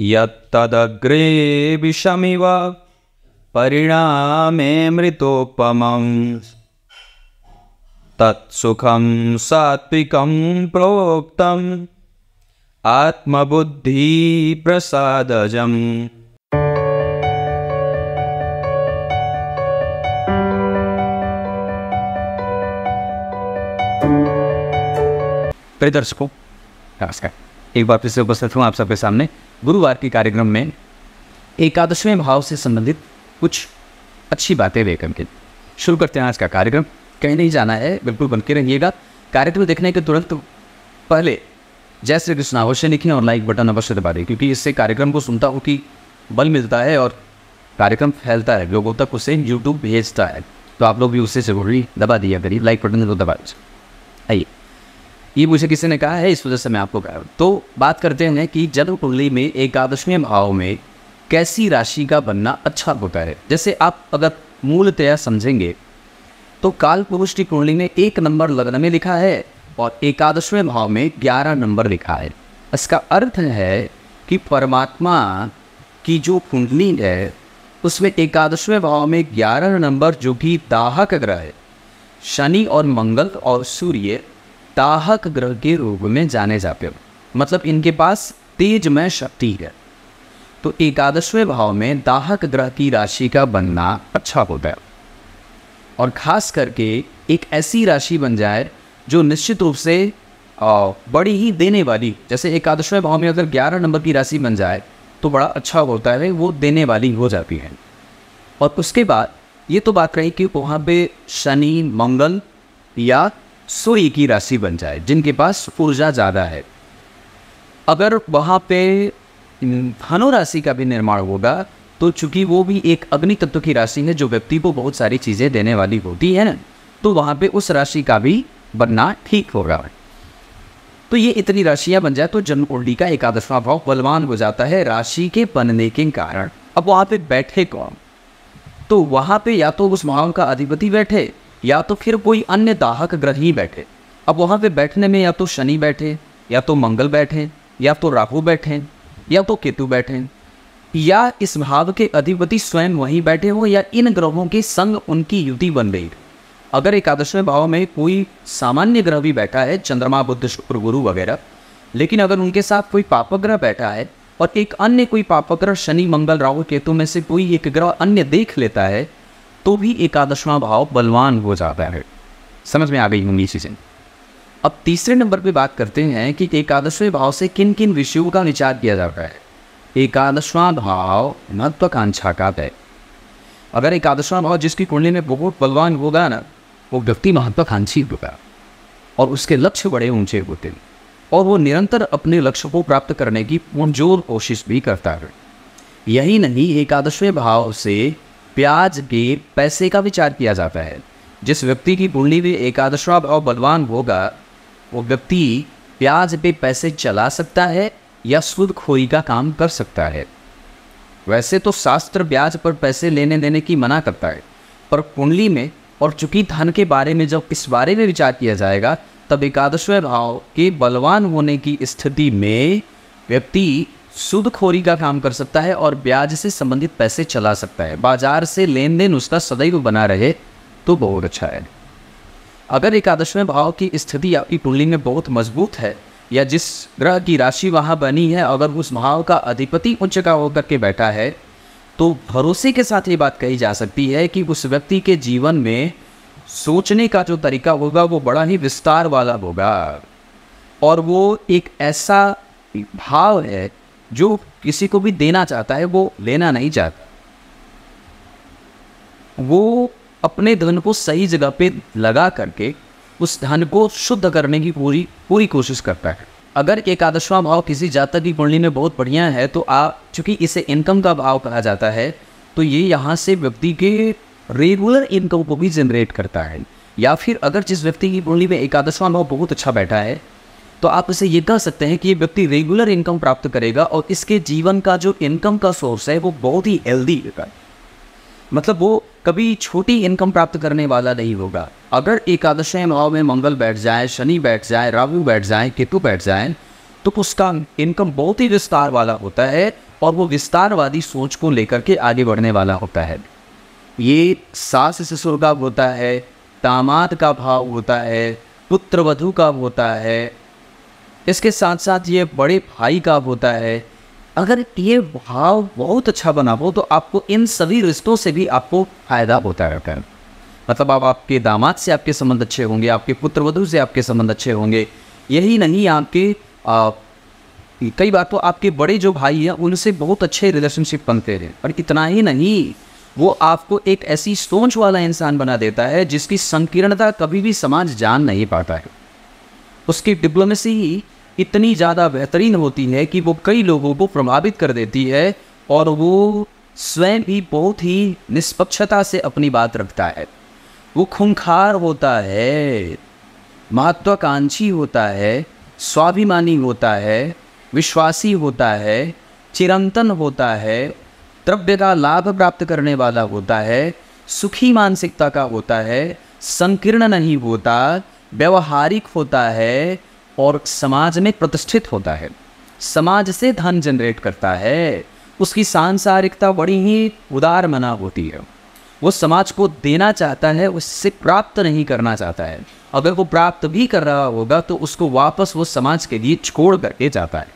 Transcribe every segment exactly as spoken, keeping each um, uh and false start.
यद्तदग्रे विषमिव परिणामे मृतोपमं तत्सुखं सात्विकं प्रोक्तं आत्मबुद्धि प्रसादजम्। प्रिय दर्शकों नमस्कार, एक बार फिर से उपस्थित हूँ आप सबके सामने गुरुवार के कार्यक्रम में एकादशवें भाव से संबंधित कुछ अच्छी बातें लेकर के शुरू करते हैं आज का कार्यक्रम। कहीं नहीं जाना है, बिल्कुल बन के रहिएगा। कार्यक्रम देखने के तुरंत पहले जय श्री कृष्ण अवश्य लिखें और लाइक बटन अवश्य दबा दें, क्योंकि इससे कार्यक्रम को सुनता हूँ कि बल मिलता है और कार्यक्रम फैलता है, लोगों तक उसे यूट्यूब भेजता है। तो आप लोग भी उससे जरूरी दबा दिया करिए, लाइक बटन तो दबा दीजिए। आइए, ये मुझे किसी ने कहा है, इस वजह से मैं आपको कह रहा हूँ। तो बात करते हैं कि जन्मकुंडली में एकादशवें भाव में कैसी राशि का बनना अच्छा होता है। जैसे आप अगर मूलतया समझेंगे तो काल पुरुष की कुंडली में एक नंबर लग्न में लिखा है और एकादशवें भाव में ग्यारह नंबर लिखा है। इसका अर्थ है कि परमात्मा की जो कुंडली है उसमें एकादशवें भाव में ग्यारह नंबर, जो कि दाहक ग्रह है, शनि और मंगल और सूर्य दाहक ग्रह के रूप में जाने जाते हैं, मतलब इनके पास तेजमय शक्ति है। तो एकादशवें भाव में दाहक ग्रह की राशि का बनना अच्छा होता है, और ख़ास करके एक ऐसी राशि बन जाए जो निश्चित रूप से बड़ी ही देने वाली, जैसे एकादशवें भाव में अगर ग्यारह नंबर की राशि बन जाए तो बड़ा अच्छा होता है, वो देने वाली हो जाती है। और उसके बाद ये तो बात रही कि वहाँ पर शनि मंगल या सूर्य की राशि बन जाए जिनके पास ऊर्जा ज़्यादा है। अगर वहाँ पे धनु राशि का भी निर्माण होगा तो चूंकि वो भी एक अग्नि तत्व की राशि है जो व्यक्ति को बहुत सारी चीज़ें देने वाली होती है ना, तो वहाँ पे उस राशि का भी बनना ठीक होगा। तो ये इतनी राशियाँ बन जाए तो जन्मकुंडली का एकादशवां भाव बलवान हो जाता है राशि के बनने के कारण। अब वहाँ पर बैठे कौन, तो वहाँ पर या तो उस भाव का अधिपति बैठे या तो फिर कोई अन्य दाहक ग्रह ही बैठे। अब वहाँ पे बैठने में या तो शनि बैठे या तो मंगल बैठे या तो राहु बैठे या तो केतु बैठे, या इस भाव के अधिपति स्वयं वहीं बैठे हो या इन ग्रहों के संग उनकी युति बन रही। अगर एकादशवें भाव में कोई सामान्य ग्रह भी बैठा है, चंद्रमा बुध शुक्र गुरु वगैरह, लेकिन अगर उनके साथ कोई पापग्रह बैठा है और एक अन्य कोई पापग्रह शनि मंगल राहु केतु में से कोई एक ग्रह अन्य देख लेता है तो भी एकादशवां भाव बलवान हो जाता है। समझ में आ गई होंगी चीज़ें। अब तीसरे नंबर पे बात करते हैं कि एकादशवें भाव से किन किन विषयों का विचार किया जाता है। एकादशवां भाव महत्वाकांक्षा का है। अगर एकादशवां भाव जिसकी कुंडली में बहुत बलवान होगा ना, वो व्यक्ति महत्वाकांक्षी होगा और उसके लक्ष्य बड़े ऊंचे होते हैं और वो निरंतर अपने लक्ष्य को प्राप्त करने की पुरजोर कोशिश भी करता है। यही नहीं, एकादशवें भाव से ब्याज के पैसे का विचार किया जाता है। जिस व्यक्ति की कुंडली में एकादशवां भाव बलवान होगा वो व्यक्ति ब्याज पे पैसे चला सकता है या सूदखोरी का काम कर सकता है। वैसे तो शास्त्र ब्याज पर पैसे लेने देने की मना करता है, पर कुंडली में और चूंकि धन के बारे में जब इस बारे में विचार किया जाएगा तब एकादशवें भाव के बलवान होने की स्थिति में व्यक्ति सूदखोरी का काम कर सकता है और ब्याज से संबंधित पैसे चला सकता है। बाजार से लेन देन उसका सदैव बना रहे तो बहुत अच्छा है। अगर एकादशवें भाव की स्थिति आपकी कुंडली में बहुत मजबूत है या जिस ग्रह की राशि वहाँ बनी है अगर उस भाव का अधिपति उच्च का होकर के बैठा है तो भरोसे के साथ ये बात कही जा सकती है कि उस व्यक्ति के जीवन में सोचने का जो तरीका होगा वो बड़ा ही विस्तार वाला होगा और वो एक ऐसा भाव है जो किसी को भी देना चाहता है, वो लेना नहीं चाहता। वो अपने धन को सही जगह पे लगा करके उस धन को शुद्ध करने की पूरी पूरी कोशिश करता है। अगर एकादशवां भाव किसी जातक की कुंडली में बहुत बढ़िया है तो आप चूँकि इसे इनकम का भाव कहा जाता है तो ये यहाँ से व्यक्ति के रेगुलर इनकम को भी जनरेट करता है। या फिर अगर जिस व्यक्ति की कुंडली में एकादशवां भाव बहुत अच्छा बैठा है तो आप इसे ये कह सकते हैं कि ये व्यक्ति रेगुलर इनकम प्राप्त करेगा और इसके जीवन का जो इनकम का सोर्स है वो बहुत ही हेल्दी होगा, मतलब वो कभी छोटी इनकम प्राप्त करने वाला नहीं होगा। अगर एकादशवें भाव में मंगल बैठ जाए, शनि बैठ जाए, राहु बैठ जाए, केतु बैठ जाए तो उसका इनकम बहुत ही विस्तार वाला होता है और वो विस्तारवादी सोच को लेकर के आगे बढ़ने वाला होता है। ये सास ससुर का होता है, दामाद का भाव होता है, पुत्र वधु का होता है, इसके साथ साथ ये बड़े भाई का होता है। अगर ये भाव बहुत अच्छा बना हो तो आपको इन सभी रिश्तों से भी आपको फ़ायदा होता है। मतलब आप आपके दामाद से आपके संबंध अच्छे होंगे, आपके पुत्र वधु से आपके संबंध अच्छे होंगे। यही नहीं, आपके आ, कई बार तो आपके बड़े जो भाई हैं उनसे बहुत अच्छे रिलेशनशिप बनते हैं। और इतना ही नहीं, वो आपको एक ऐसी सोच वाला इंसान बना देता है जिसकी संकीर्णता कभी भी समाज जान नहीं पाता है। उसकी डिप्लोमेसी ही इतनी ज़्यादा बेहतरीन होती है कि वो कई लोगों को प्रभावित कर देती है और वो स्वयं भी बहुत ही निष्पक्षता से अपनी बात रखता है। वो खूंखार होता है, महत्वाकांक्षी होता है, स्वाभिमानी होता है, विश्वासी होता है, चिरंतन होता है, द्रव्य का लाभ प्राप्त करने वाला होता है, सुखी मानसिकता का होता है, संकीर्ण नहीं होता, व्यवहारिक होता है और समाज में प्रतिष्ठित होता है, समाज से धन जनरेट करता है। उसकी सांसारिकता बड़ी ही उदार मना होती है। वो समाज को देना चाहता है, उससे प्राप्त नहीं करना चाहता है। अगर वो प्राप्त भी कर रहा होगा तो उसको वापस वो समाज के लिए छोड़ करके जाता है।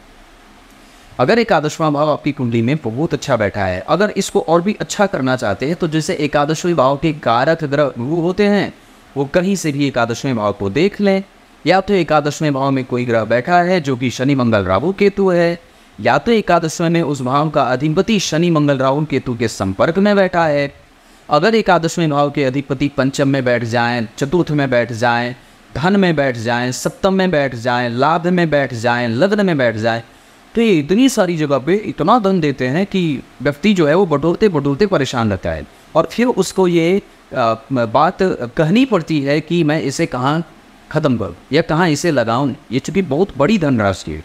अगर एकादशवां भाव आपकी कुंडली में बहुत अच्छा बैठा है, अगर इसको और भी अच्छा करना चाहते हैं तो जैसे एकादशवें भाव के कारक ग्रह वो होते हैं, वो कहीं से भी एकादशवें भाव को देख लें। या तो एकादशवें भाव में कोई ग्रह बैठा है जो कि शनि मंगल राहु केतु है, या तो एकादशवें में उस भाव का अधिपति शनि मंगल राहु केतु के संपर्क में बैठा है। अगर एकादशवें भाव के अधिपति पंचम में बैठ जाएं, चतुर्थ में बैठ जाएं, धन में बैठ जाएं, सप्तम में बैठ जाएं, लाभ में बैठ जाएं, लग्न में बैठ जाएं, तो ये इतनी सारी जगह पे इतना धन देते हैं कि व्यक्ति जो है वो बटोरते बटोरते परेशान रहता है। और फिर उसको ये आ, बात कहनी पड़ती है कि मैं इसे कहाँ ख़त्म करूँ या कहाँ इसे लगाऊँ, ये चूँकि बहुत बड़ी धनराशि है।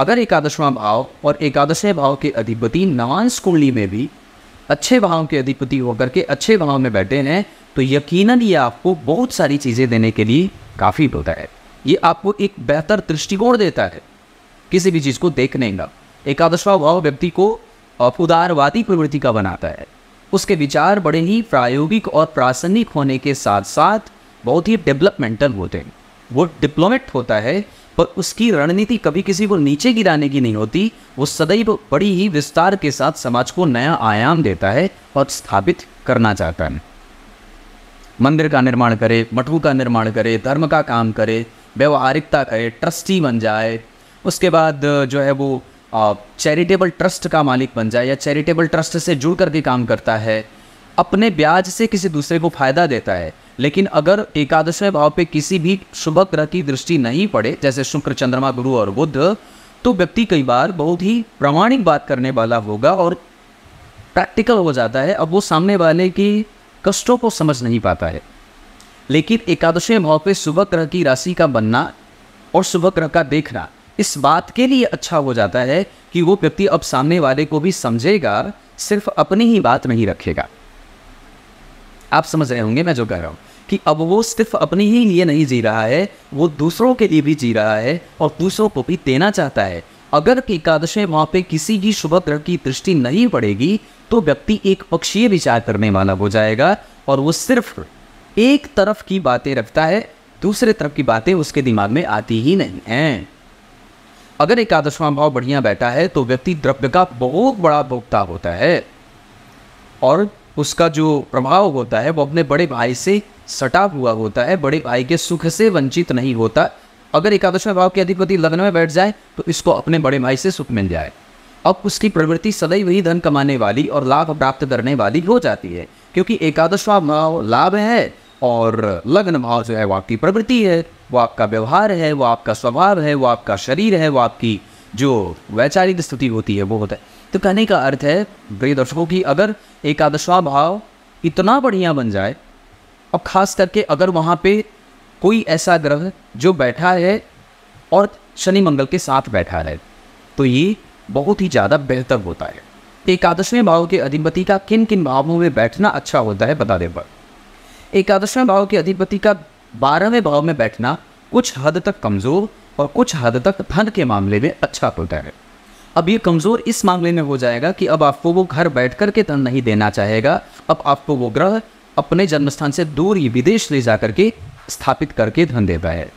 अगर एकादशवां भाव और एकादशवें भाव के अधिपति नवांश कुंडली में भी अच्छे भावों के अधिपति होकर के अच्छे भावों में बैठे हैं तो यकीनन ये आपको बहुत सारी चीज़ें देने के लिए काफ़ी होता है। ये आपको एक बेहतर दृष्टिकोण देता है किसी भी चीज़ को देखने का। एकादशवां भाव व्यक्ति को उदारवादी प्रवृत्ति का बनाता है। उसके विचार बड़े ही प्रायोगिक और प्रासंगिक होने के साथ साथ बहुत ही डेवलपमेंटल होते हैं। वो डिप्लोमेट होता है पर उसकी रणनीति कभी किसी को नीचे गिराने की नहीं होती। वो सदैव बड़ी ही विस्तार के साथ समाज को नया आयाम देता है और स्थापित करना चाहता है। मंदिर का निर्माण करे, मठों का निर्माण करे, धर्म का काम करे, व्यवहारिकता करे, ट्रस्टी बन जाए, उसके बाद जो है वो चैरिटेबल ट्रस्ट का मालिक बन जाए या चैरिटेबल ट्रस्ट से जुड़ कर के काम करता है, अपने ब्याज से किसी दूसरे को फ़ायदा देता है। लेकिन अगर एकादशवें भाव पे किसी भी शुभ ग्रह की दृष्टि नहीं पड़े, जैसे शुक्र, चंद्रमा, गुरु और बुध, तो व्यक्ति कई बार बहुत ही प्रामाणिक बात करने वाला होगा और प्रैक्टिकल हो जाता है। अब वो सामने वाले की कष्टों को समझ नहीं पाता है। लेकिन एकादशवें भाव पे शुभ ग्रह की राशि का बनना और शुभ ग्रह का देखना इस बात के लिए अच्छा हो जाता है कि वो व्यक्ति अब सामने वाले को भी समझेगा, सिर्फ अपनी ही बात नहीं रखेगा। आप समझ रहे होंगे मैं जो कह रहा हूँ कि अब वो सिर्फ अपने ही लिए नहीं जी रहा है, वो दूसरों के लिए भी जी रहा है और दूसरों को भी देना चाहता है। अगर एकादशवें भाव पे किसी भी शुभ ग्रह की दृष्टि नहीं पड़ेगी तो व्यक्ति एक पक्षीय विचार करने वाला हो जाएगा और वो सिर्फ एक तरफ की बातें रखता है, दूसरे तरफ की बातें उसके दिमाग में आती ही नहीं हैं। अगर एकादशवां भाव बढ़िया बैठा है तो व्यक्ति द्रव्य का बहुत बड़ा भोक्ता होता है और उसका जो प्रभाव होता है वो अपने बड़े भाई से सटा हुआ होता है, बड़े भाई के सुख से वंचित नहीं होता। अगर एकादशवें भाव के अधिपति लग्न में बैठ जाए तो इसको अपने बड़े भाई से सुख मिल जाए। अब उसकी प्रवृत्ति सदैव ही धन कमाने वाली और लाभ प्राप्त करने वाली हो जाती है, क्योंकि एकादशवां भाव लाभ है और लग्न भाव जो है वो आपकी प्रवृत्ति है, वो आपका व्यवहार है, वो आपका स्वभाव है, वो आपका शरीर है, वो आपकी जो वैचारिक स्थिति होती है वो होता है। तो कहने का अर्थ है प्रिय दर्शकों की अगर एकादशवां भाव इतना बढ़िया बन जाए, अब खास करके अगर वहाँ पे कोई ऐसा ग्रह जो बैठा है और शनि मंगल के साथ बैठा है तो ये बहुत ही ज़्यादा बेहतर होता है। एकादशवें भाव के अधिपति का किन किन भावों में बैठना अच्छा होता है बता दें। पर एकादशवें भाव के अधिपति का बारहवें भाव में बैठना कुछ हद तक कमज़ोर और कुछ हद तक धन के मामले में अच्छा होता है। अब ये कमज़ोर इस मामले में हो जाएगा कि अब आपको वो घर बैठ कर के धन नहीं देना चाहेगा। अब आपको वो ग्रह अपने जन्मस्थान से दूर ही विदेश ले जा कर के स्थापित करके धन देता है।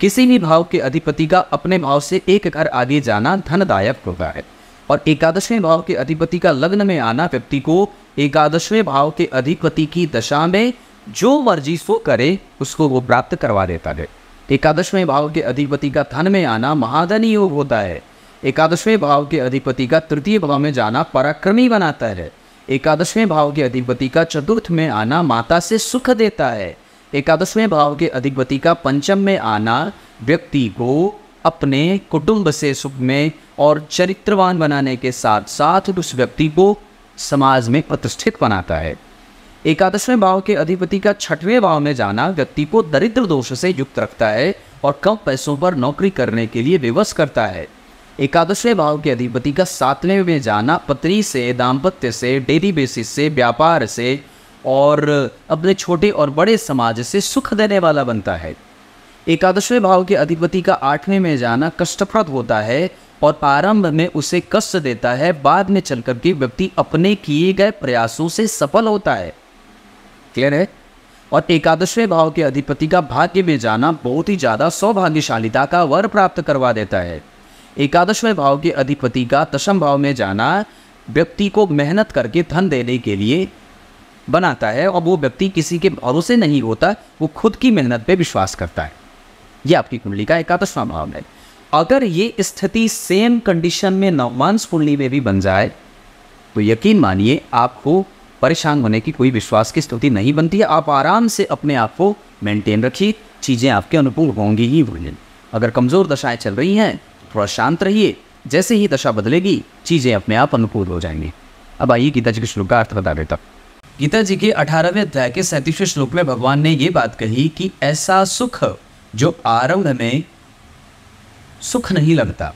किसी भी भाव के अधिपति का अपने भाव से एक घर आगे जाना धनदायक होता है और एकादशवें भाव के अधिपति का लग्न में आना व्यक्ति को एकादशवें भाव के अधिपति की दशा में जो वर्जिश वो करे उसको वो प्राप्त करवा देता है। एकादशवें भाव के अधिपति का धन में आना महाधन योग होता है। एकादशवें भाव के अधिपति का तृतीय भाव में जाना पराक्रमी बनाता है। एकादशवें भाव के अधिपति का चतुर्थ में आना माता से सुख देता है। एकादशवें भाव के अधिपति का पंचम में आना व्यक्ति को अपने कुटुंब से सुख में और चरित्रवान बनाने के साथ साथ उस व्यक्ति को समाज में प्रतिष्ठित बनाता है। एकादशवें भाव के अधिपति का छठवें भाव में जाना व्यक्ति को दरिद्र दोष से युक्त रखता है और कम पैसों पर नौकरी करने के लिए विवश करता है। एकादशवें भाव के अधिपति का सातवें में जाना पत्नी से, दाम्पत्य से, डेली बेसिस से, व्यापार से और अपने छोटे और बड़े समाज से सुख देने वाला बनता है। एकादशवें भाव के अधिपति का आठवें में जाना कष्टप्रद होता है और प्रारंभ में उसे कष्ट देता है, बाद में चलकर के व्यक्ति अपने किए गए प्रयासों से सफल होता है। क्लियर है। और एकादशवें भाव के अधिपति का भाग्य में जाना बहुत ही ज़्यादा सौभाग्यशालीता का वर प्राप्त करवा देता है। एकादशवें भाव के अधिपति का दशम भाव में जाना व्यक्ति को मेहनत करके धन देने के लिए बनाता है और वो व्यक्ति किसी के भरोसे नहीं होता, वो खुद की मेहनत पे विश्वास करता है। ये आपकी कुंडली का एकादशवां भाव है। अगर ये स्थिति सेम कंडीशन में नवमांश कुंडली में भी बन जाए तो यकीन मानिए आपको परेशान होने की कोई विश्वास की स्थिति नहीं बनती है। आप आराम से अपने आप को मेंटेन रखिए, चीज़ें आपके अनुकूल होंगी ही होंगी। अगर कमज़ोर दशाएँ चल रही हैं तो थोड़ा शांत रहिए, जैसे ही दशा बदलेगी चीज़ें अपने आप अनुकूल हो जाएंगी। अब आइए गीता जी के श्लोक का अर्थ बता देता हूँ। गीता जी के अठारहवें अध्याय के सैंतीसवें श्लोक में भगवान ने ये बात कही कि ऐसा सुख जो आरंभ में सुख नहीं लगता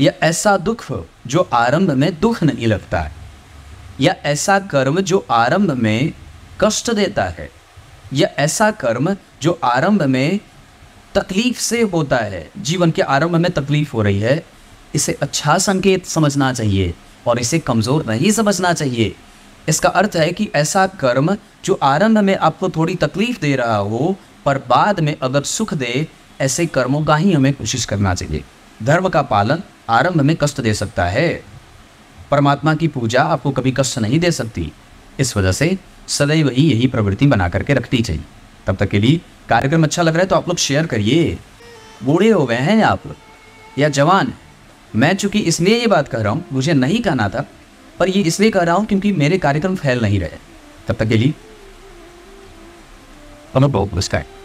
या ऐसा दुख जो आरंभ में दुख नहीं लगता या ऐसा कर्म जो आरंभ में कष्ट देता है या ऐसा कर्म जो आरंभ में तकलीफ से होता है, जीवन के आरंभ में तकलीफ हो रही है, इसे अच्छा संकेत समझना चाहिए और इसे कमज़ोर नहीं समझना चाहिए। इसका अर्थ है कि ऐसा कर्म जो आरंभ में आपको थोड़ी तकलीफ दे रहा हो पर बाद में अगर सुख दे, ऐसे कर्मों का ही हमें कोशिश करना चाहिए। धर्म का पालन आरंभ में कष्ट दे सकता है, परमात्मा की पूजा आपको कभी कष्ट नहीं दे सकती। इस वजह से सदैव ही यही प्रवृत्ति बना करके रखनी चाहिए। तब तक के लिए कार्यक्रम अच्छा लग रहा है तो आप लोग शेयर करिए। बूढ़े हो गए हैं आप या जवान, मैं चूँकि इसलिए ये बात कह रहा हूँ, मुझे नहीं कहना था पर ये इसलिए कह रहा हूं क्योंकि मेरे कार्यक्रम फैल नहीं रहे। तब तक के लिए बहुत मुश्किल है।